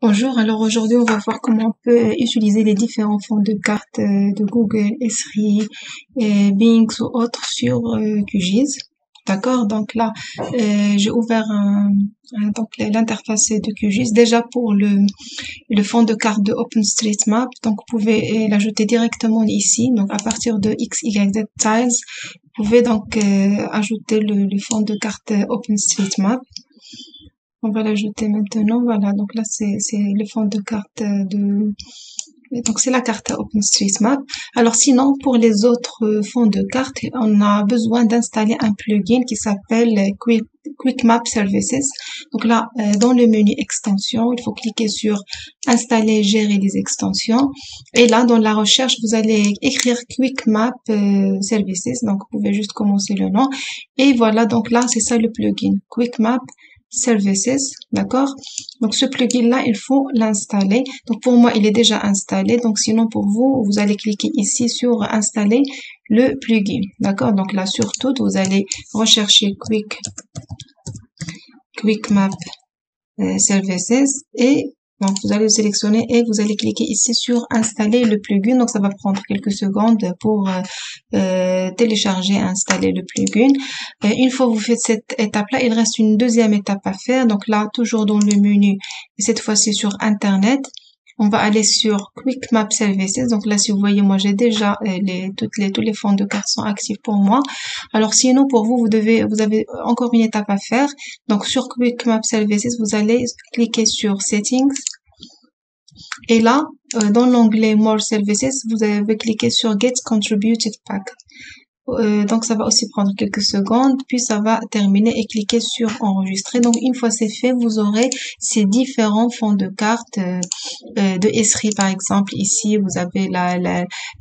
Bonjour, alors aujourd'hui on va voir comment on peut utiliser les différents fonds de cartes de Google, Esri, Bing ou autres sur QGIS. D'accord, donc là j'ai ouvert l'interface de QGIS déjà pour le fond de carte de OpenStreetMap. Donc vous pouvez l'ajouter directement ici, donc à partir de X, Y, Z tiles, vous pouvez donc ajouter le fond de carte OpenStreetMap. On va l'ajouter maintenant, voilà, donc là c'est le fond de carte de... Donc c'est la carte OpenStreetMap. Alors sinon, pour les autres fonds de carte, on a besoin d'installer un plugin qui s'appelle QuickMapServices. Donc là, dans le menu extension, il faut cliquer sur installer, gérer les extensions. Et là, dans la recherche, vous allez écrire QuickMapServices. Donc vous pouvez juste commencer le nom. Et voilà, donc là, c'est ça le plugin, QuickMapServices, d'accord? Donc ce plugin là, il faut l'installer. Donc pour moi, il est déjà installé. Donc sinon pour vous, vous allez cliquer ici sur installer le plugin, d'accord? Donc là sur tout, vous allez rechercher QuickMapServices et donc vous allez le sélectionner et vous allez cliquer ici sur installer le plugin. Donc ça va prendre quelques secondes pour télécharger et installer le plugin. Une fois que vous faites cette étape-là, il reste une deuxième étape à faire. Donc là, toujours dans le menu, et cette fois-ci sur Internet, on va aller sur QuickMapServices. Donc là, si vous voyez, moi j'ai déjà tous les fonds de carte sont actifs pour moi. Alors sinon, pour vous, vous avez encore une étape à faire. Donc sur QuickMapServices, vous allez cliquer sur Settings. Et là, dans l'onglet More Services, vous allez cliquer sur Get Contributed Pack. Donc ça va aussi prendre quelques secondes, puis ça va terminer et cliquer sur enregistrer. Donc une fois c'est fait, vous aurez ces différents fonds de cartes de Esri par exemple. Ici vous avez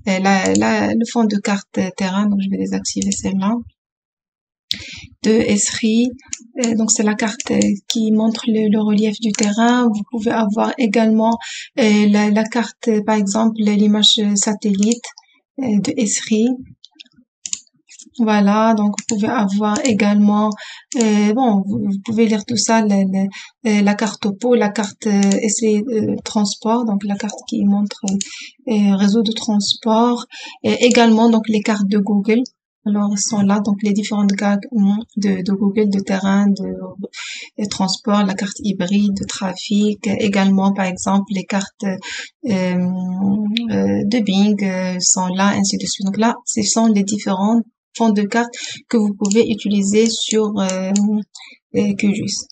le fond de carte terrain, donc je vais désactiver celle-là. De Esri, donc c'est la carte qui montre le relief du terrain. Vous pouvez avoir également la carte, par exemple l'image satellite de Esri. Voilà, donc vous pouvez avoir également, vous pouvez lire tout ça, la carte topo, la carte Esri transport, donc la carte qui montre réseau de transport, et également donc les cartes de Google. Alors ils sont là, donc les différentes cartes de Google, de terrain, de transport, la carte hybride, de trafic, également par exemple les cartes de Bing sont là, ainsi de suite. Donc là, ce sont les différentes fonds de cartes que vous pouvez utiliser sur QGIS.